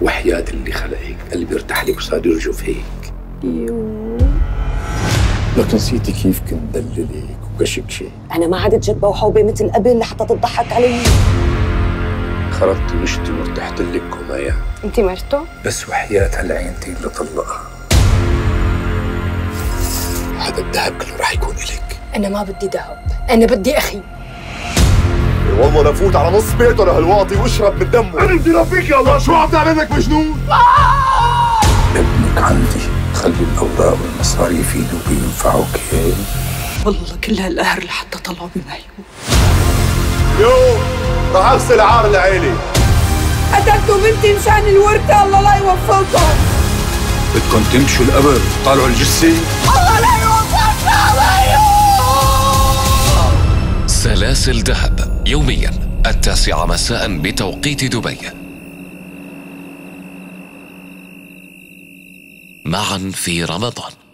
وحياة اللي خلقك قلبي ارتاح لك وصار يرجو فيك. يوه لك نسيتي كيف كنت دللك وكشكشي. انا ما عادت جدبه وحوبه مثل قبل لحتى تضحك علي. خربت مشتي وارتحت لك كومايا. انت مرته؟ بس وحياة هالعينتين اللي طلقها. هذا الذهب كله راح يكون الك. انا ما بدي ذهب، انا بدي اخي. والله لفوت على نص بيته لهالواطي واشرب من دمه. انا بدي رفيق. يا الله شو عم تعمل لك مجنون؟ ابنك عندي، خلي الاوراق والمصاريف يفيدوك وينفعوك. والله كل هالقهر لحتى طلعوا بمهيوب. اليوم رح اغسل عار العيله. قتلتوا بنتي مشان الورثه، الله لا يوفقكم. بدكم تمشوا القبر طالعوا الجثه؟ الله لا يوفقنا عليهم. سلاسل دهب يوميا 9:00 مساء بتوقيت دبي، معا في رمضان.